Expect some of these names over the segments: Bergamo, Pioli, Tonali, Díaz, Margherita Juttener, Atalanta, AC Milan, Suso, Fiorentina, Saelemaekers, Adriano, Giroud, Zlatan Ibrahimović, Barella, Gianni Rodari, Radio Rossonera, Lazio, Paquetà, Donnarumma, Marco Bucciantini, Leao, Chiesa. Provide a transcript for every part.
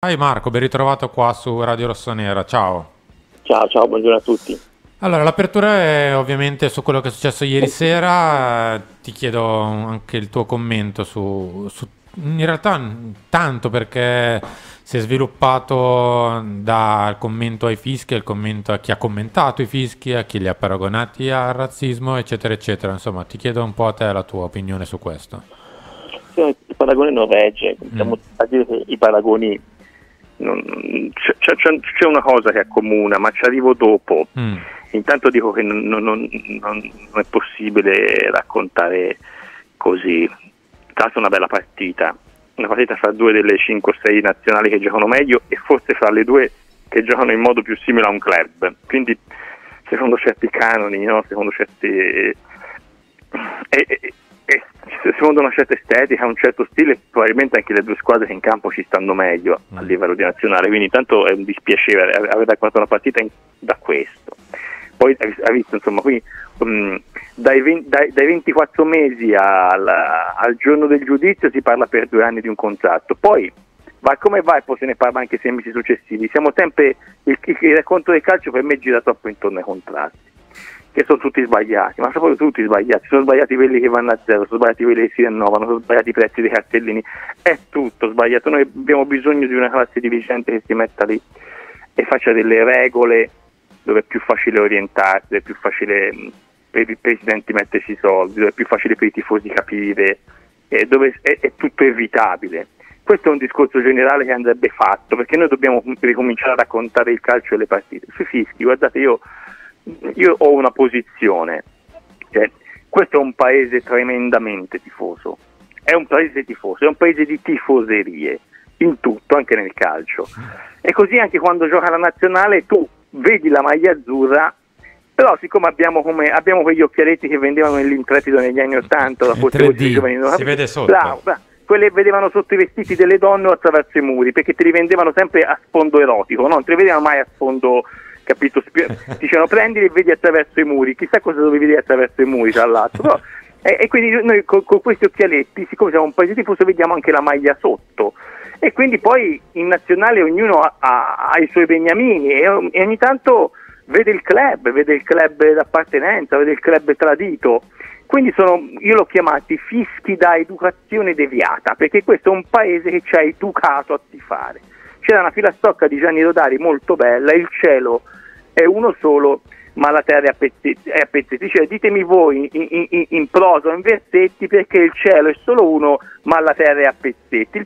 Hi Marco, ben ritrovato qua su Radio Rossonera, ciao. Ciao, buongiorno a tutti. Allora, l'apertura è ovviamente su quello che è successo ieri sera, ti chiedo anche il tuo commento su in realtà tanto, perché si è sviluppato dal commento ai fischi, al commento a chi ha commentato i fischi, a chi li ha paragonati al razzismo, eccetera eccetera. Insomma, ti chiedo un po' a te la tua opinione su questo. Il paragone non regge, a dire che i paragoni c'è una cosa che accomuna, ma ci arrivo dopo. Intanto dico che non è possibile raccontare così. Tanto una bella partita, fra due delle 5 o 6 nazionali che giocano meglio e forse fra le due che giocano in modo più simile a un club, quindi secondo certi canoni, no? Secondo certi secondo una certa estetica, un certo stile, probabilmente anche le due squadre che in campo ci stanno meglio a livello di nazionale, quindi intanto è un dispiacere aver raccontato una partita da questo. Poi ha visto, insomma, qui dai 24 mesi al giorno del giudizio si parla per 2 anni di un contratto, poi va come va e poi se ne parla anche se mesi successivi. Siamo sempre, il racconto del calcio per me gira troppo intorno ai contratti, che sono tutti sbagliati, ma soprattutto tutti sbagliati. Sono sbagliati quelli che vanno a zero, sono sbagliati quelli che si rinnovano, sono sbagliati i prezzi dei cartellini, è tutto sbagliato. Noi abbiamo bisogno di una classe dirigente che si metta lì e faccia delle regole dove è più facile orientarsi, dove è più facile per i presidenti mettersi i soldi, dove è più facile per i tifosi capire, dove è tutto evitabile. Questo è un discorso generale che andrebbe fatto, perché noi dobbiamo ricominciare a raccontare il calcio e le partite. Sui fischi, guardate, io ho una posizione, cioè, questo è un paese tremendamente tifoso, è un paese di tifoserie, in tutto, anche nel calcio. E così anche quando gioca la nazionale tu vedi la maglia azzurra, però siccome abbiamo quegli occhialetti che vendevano nell'Intrepido negli anni 80, la 3D, giovani, si vede sotto. Bravo. Quelle vedevano sotto i vestiti delle donne o attraverso i muri, perché te li vendevano sempre a sfondo erotico, no? Non te li vedevano mai a sfondo, capito? Dicevano prendili e vedi attraverso i muri, chissà cosa dovevi vedere attraverso i muri tra l'altro, no? E quindi noi con questi occhialetti, siccome siamo un paese tifoso, vediamo anche la maglia sotto, e quindi poi in nazionale ognuno ha i suoi beniamini e ogni tanto vede il club d'appartenenza, vede il club tradito. Quindi io l'ho chiamati fischi da educazione deviata, perché questo è un paese che ci ha educato a tifare. C'era una filastrocca di Gianni Rodari molto bella: il cielo è uno solo, ma la terra è a pezzetti. Cioè, ditemi voi in prosa, in versetti, perché il cielo è solo uno, ma la terra è a pezzetti.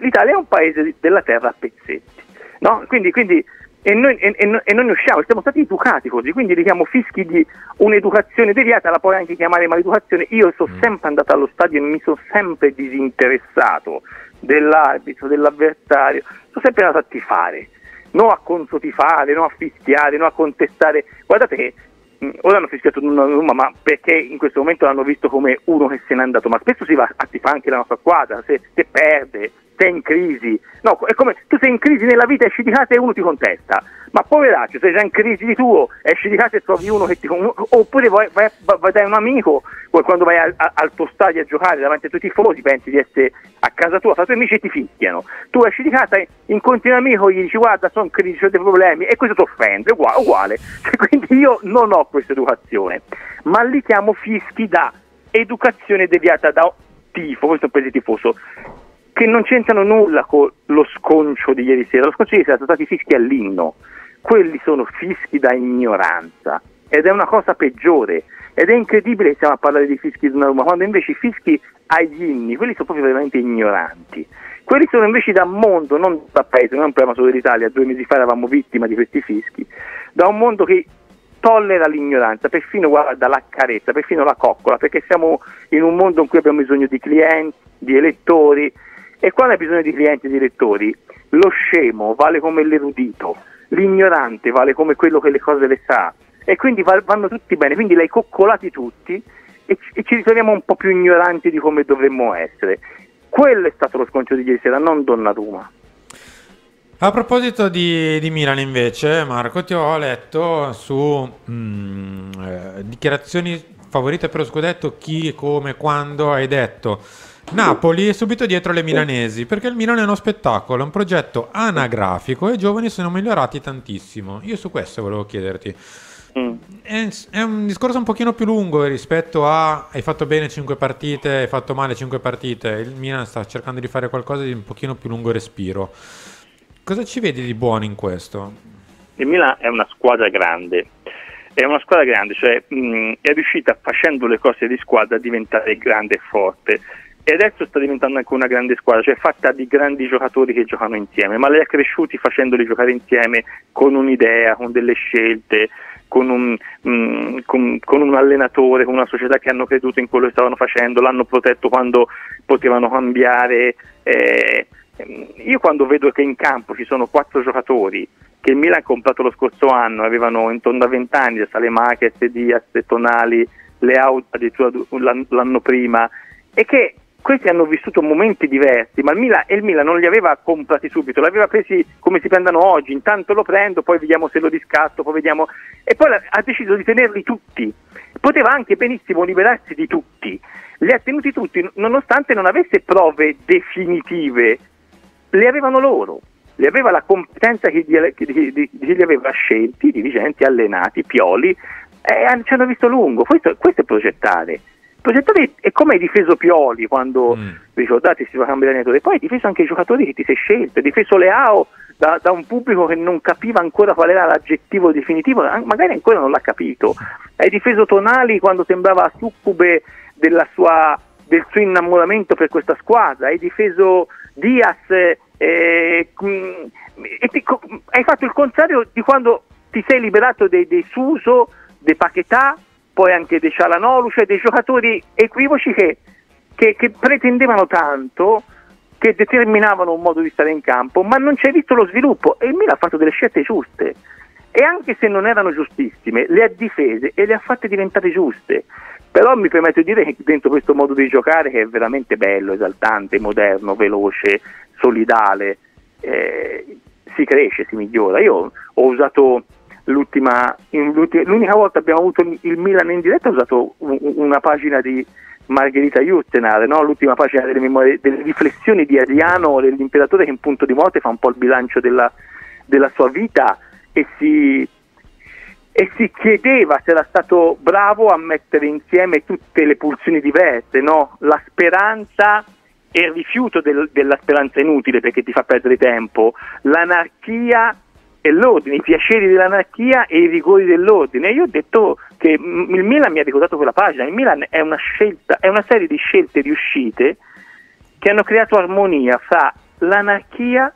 L'Italia è un paese della terra a pezzetti, no? Quindi e noi ne usciamo, siamo stati educati così, quindi li chiamo fischi di un'educazione deviata, la puoi anche chiamare maleducazione. Io sono sempre andato allo stadio e mi sono sempre disinteressato dell'arbitro, dell'avversario, sono sempre andato a tifare, non a consotifare, non a fischiare, non a contestare. Guardate che ora hanno fischiato una Roma, ma perché in questo momento l'hanno visto come uno che se n'è andato, ma spesso si va a tifare anche la nostra squadra, se perde, se è in crisi, no? È come tu sei in crisi nella vita, esci di casa e uno ti contesta, ma poveraccio, sei già in crisi di tuo, esci di casa e trovi uno che ti contesta, oppure vai da un amico, quando vai al tuo stadio a giocare davanti ai tuoi tifosi, pensi di essere a casa tua, fra i tuoi amici ti fischiano, tu esci di casa e incontri un amico e gli dici guarda sono in crisi, ho dei problemi, e questo ti offende, uguale. Quindi io non ho questa educazione, ma li chiamo fischi da educazione deviata, da tifo. Questo è un paese tifoso, che non c'entrano nulla con lo sconcio di ieri sera. Lo sconcio di ieri sera sono stati fischi all'inno, quelli sono fischi da ignoranza, ed è una cosa peggiore, ed è incredibile che stiamo a parlare di fischi di una Roma, quando invece i fischi agli inni, quelli sono proprio veramente ignoranti, quelli sono invece da mondo, non da paese, non è un problema solo dell'Italia, 2 mesi fa eravamo vittima di questi fischi, da un mondo che tollera l'ignoranza, perfino guarda la carezza, perfino la coccola, perché siamo in un mondo in cui abbiamo bisogno di clienti, di elettori, e quando hai bisogno di clienti e di elettori, lo scemo vale come l'erudito, l'ignorante vale come quello che le cose le sa, e quindi vanno tutti bene, quindi li hai coccolati tutti e ci ritroviamo un po' più ignoranti di come dovremmo essere. Quello è stato lo sconcio di ieri sera, non Donnarumma. A proposito di Milan invece, Marco, ti ho letto su dichiarazioni favorite per lo scudetto, chi, come, quando, hai detto Napoli è subito dietro le milanesi, perché il Milan è uno spettacolo, è un progetto anagrafico e i giovani sono migliorati tantissimo. Io su questo volevo chiederti. È un discorso un pochino più lungo rispetto a hai fatto bene 5 partite, hai fatto male 5 partite. Il Milan sta cercando di fare qualcosa di un pochino più lungo respiro. Cosa ci vedi di buono in questo? Il Milan è una squadra grande. È una squadra grande, cioè è riuscita facendo le cose di squadra a diventare grande e forte. E adesso sta diventando anche una grande squadra, cioè fatta di grandi giocatori che giocano insieme, ma li ha cresciuti facendoli giocare insieme con un'idea, con delle scelte, con un allenatore, con una società che hanno creduto in quello che stavano facendo, l'hanno protetto quando potevano cambiare. Io quando vedo che in campo ci sono 4 giocatori che il Milan ha comprato lo scorso anno, avevano intorno a 20 anni, Saelemaekers, Díaz, Tonali, Leao addirittura l'anno prima, e che questi hanno vissuto momenti diversi, ma il Milan non li aveva comprati subito, li aveva presi come si prendono oggi, intanto lo prendo, poi vediamo se lo riscatto, poi vediamo, e poi ha deciso di tenerli tutti, poteva anche benissimo liberarsi di tutti, li ha tenuti tutti nonostante non avesse prove definitive, le avevano loro, le aveva la competenza che li aveva scelti, dirigenti, allenati, Pioli, e ci hanno visto lungo, questo è progettare. Progettare è come hai difeso Pioli quando, ricordate, si va a cambiare allenatore, poi hai difeso anche i giocatori che ti sei scelto, hai difeso Leao da un pubblico che non capiva ancora qual era l'aggettivo definitivo, magari ancora non l'ha capito, hai difeso Tonali quando sembrava succube del suo innamoramento per questa squadra, hai difeso Díaz hai fatto il contrario di quando ti sei liberato dei Suso, dei Paquetà, poi anche dei Cialanoglu, cioè dei giocatori equivoci che pretendevano tanto, che determinavano un modo di stare in campo, ma non c'è visto lo sviluppo, e il Milan ha fatto delle scelte giuste, e anche se non erano giustissime, le ha difese e le ha fatte diventare giuste. Però mi permetto di dire che dentro questo modo di giocare, che è veramente bello, esaltante, moderno, veloce, solidale, si cresce, si migliora. Io ho usato... L'unica volta abbiamo avuto il Milan in diretta, ho usato una pagina di Margherita Juttener, no? L'ultima pagina delle memorie, delle riflessioni di Adriano, dell'imperatore che in punto di morte fa un po' il bilancio della sua vita e si chiedeva se era stato bravo a mettere insieme tutte le pulsioni diverse, no? La speranza e il rifiuto della speranza inutile perché ti fa perdere tempo, l'anarchia e l'ordine, i piaceri dell'anarchia e i rigori dell'ordine. Io ho detto che il Milan mi ha ricordato quella pagina, il Milan è una scelta, è una serie di scelte riuscite che hanno creato armonia fra l'anarchia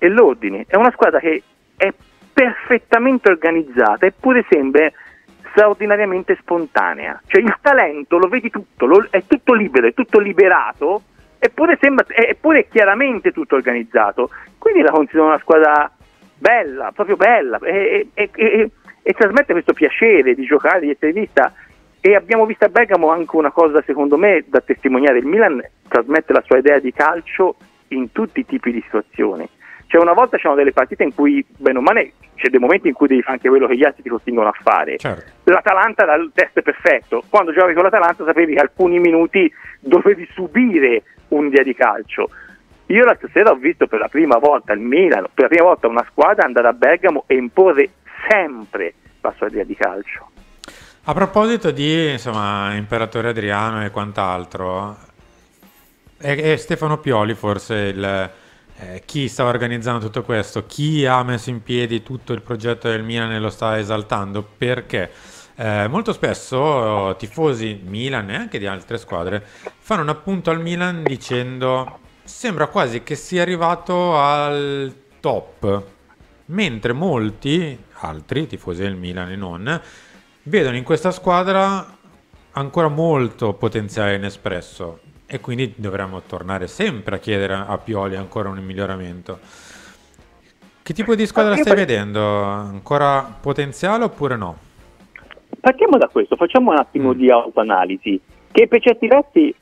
e l'ordine, è una squadra che è perfettamente organizzata eppure sembra straordinariamente spontanea, cioè il talento lo vedi tutto, è tutto libero, è tutto liberato, eppure è chiaramente tutto organizzato, quindi la considero una squadra bella, proprio bella, e trasmette questo piacere di giocare, di essere vista. E abbiamo visto a Bergamo anche una cosa secondo me da testimoniare: il Milan trasmette la sua idea di calcio in tutti i tipi di situazioni, cioè una volta c'erano delle partite in cui bene o male c'è dei momenti in cui devi fare anche quello che gli altri ti costringono a fare, certo. L'Atalanta era il test perfetto, quando giocavi con l'Atalanta sapevi che alcuni minuti dovevi subire un'idea di calcio. Io la stasera ho visto per la prima volta il Milan, per la prima volta una squadra andare a Bergamo e imporre sempre la sua idea di calcio. A proposito di Imperatore Adriano e quant'altro, è Stefano Pioli forse chi stava organizzando tutto questo, chi ha messo in piedi tutto il progetto del Milan e lo sta esaltando, perché molto spesso tifosi Milan e anche di altre squadre fanno un appunto al Milan dicendo... Sembra quasi che sia arrivato al top, mentre molti altri tifosi del Milan e non vedono in questa squadra ancora molto potenziale inespresso, e quindi dovremmo tornare sempre a chiedere a Pioli ancora un miglioramento. Che tipo di squadra stai vedendo? Ancora potenziale oppure no? Partiamo da questo, facciamo un attimo di autoanalisi, che per certi versi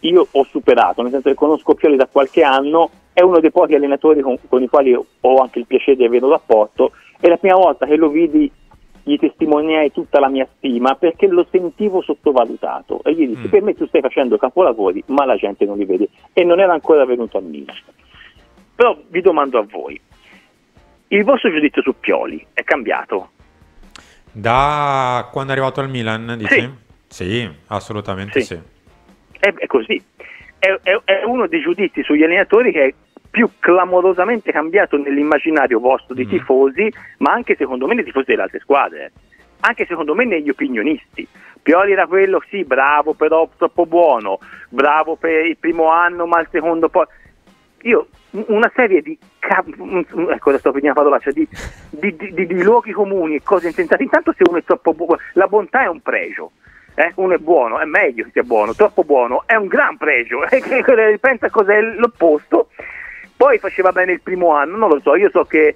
io ho superato, nel senso che conosco Pioli da qualche anno, è uno dei pochi allenatori con i quali ho anche il piacere di avere un rapporto, e la prima volta che lo vidi gli testimoniai tutta la mia stima perché lo sentivo sottovalutato e gli dissi: per me tu stai facendo capolavori, ma la gente non li vede, e non era ancora venuto a Milan. Però vi domando a voi, il vostro giudizio su Pioli è cambiato? Da quando è arrivato al Milan, dici? Sì, assolutamente sì. È così, è uno dei giudizi sugli allenatori che è più clamorosamente cambiato nell'immaginario vostro di tifosi, ma anche secondo me nei tifosi delle altre squadre, anche secondo me negli opinionisti. Pioli era quello, sì, bravo, però troppo buono, bravo per il primo anno, ma il secondo poi... Io una serie di luoghi comuni e cose insensate. Intanto se uno è troppo buono, la bontà è un pregio. Uno è buono, è meglio che sia buono, troppo buono è un gran pregio. Pensa cos'è l'opposto. Poi faceva bene il primo anno, non lo so, io so che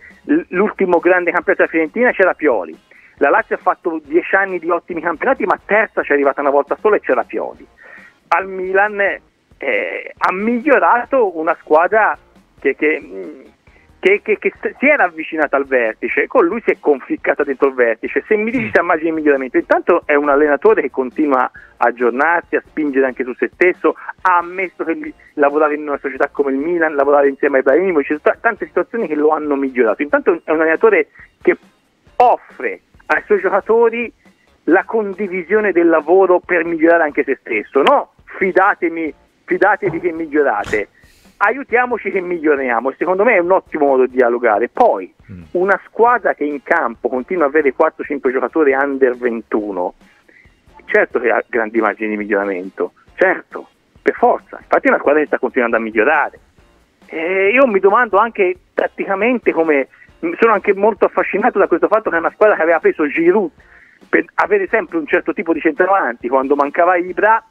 l'ultimo grande campionato della Fiorentina c'era Pioli. La Lazio ha fatto 10 anni di ottimi campionati, ma terza c'è arrivata una volta sola e c'era Pioli. Al Milan ha migliorato una squadra che si era avvicinata al vertice, con lui si è conficcata dentro il vertice. Se mi dici se immagini il miglioramento, intanto è un allenatore che continua a aggiornarsi, a spingere anche su se stesso, ha ammesso che lavorare in una società come il Milan, lavorare insieme a Ibrahimovic, ci sono tante situazioni che lo hanno migliorato. Intanto è un allenatore che offre ai suoi giocatori la condivisione del lavoro per migliorare anche se stesso, no? Fidatevi che migliorate. Aiutiamoci che miglioriamo, e secondo me è un ottimo modo di dialogare. Poi una squadra che in campo continua a avere 4-5 giocatori under 21, certo che ha grandi margini di miglioramento, certo, per forza, infatti è una squadra che sta continuando a migliorare. E io mi domando anche tatticamente come, sono anche molto affascinato da questo fatto che è una squadra che aveva preso Giroud per avere sempre un certo tipo di centravanti quando mancava Ibra,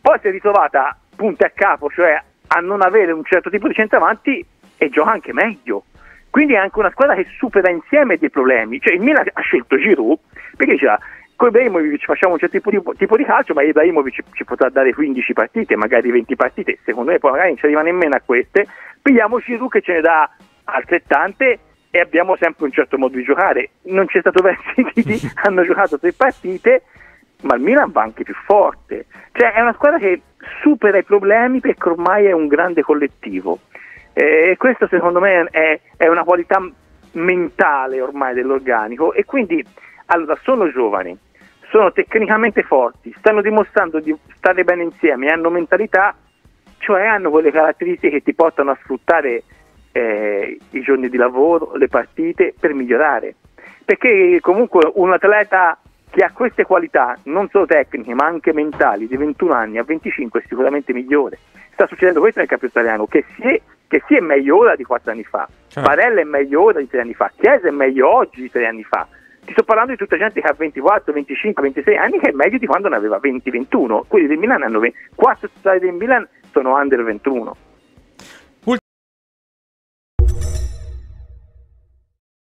poi si è ritrovata punta a capo, cioè a non avere un certo tipo di centravanti, e gioca anche meglio. Quindi è anche una squadra che supera insieme dei problemi. Cioè il Milan ha scelto Giroud perché diceva: con Ibrahimovic facciamo un certo tipo di calcio, ma Ibrahimovic ci potrà dare 15 partite, magari 20 partite, secondo me poi magari non ci arriva nemmeno a queste, pigliamo Giroud che ce ne dà altrettante e abbiamo sempre un certo modo di giocare. Non c'è stato verso hanno giocato 3 partite, ma il Milan va anche più forte. Cioè è una squadra che supera i problemi perché ormai è un grande collettivo, e questo secondo me è una qualità mentale ormai dell'organico. E quindi allora sono giovani, sono tecnicamente forti, stanno dimostrando di stare bene insieme, hanno mentalità, cioè hanno quelle caratteristiche che ti portano a sfruttare i giorni di lavoro, le partite, per migliorare, perché comunque un atleta che ha queste qualità, non solo tecniche ma anche mentali, di 21 anni a 25 è sicuramente migliore. Sta succedendo questo nel campionato italiano, che si è meglio ora di 4 anni fa, Barella è meglio ora di 3 anni fa, Chiesa è meglio oggi di 3 anni fa. Ti sto parlando di tutta gente che ha 24, 25, 26 anni, che è meglio di quando ne aveva 20, 21. Quelli del Milan hanno 4 titolari del Milan sono under 21.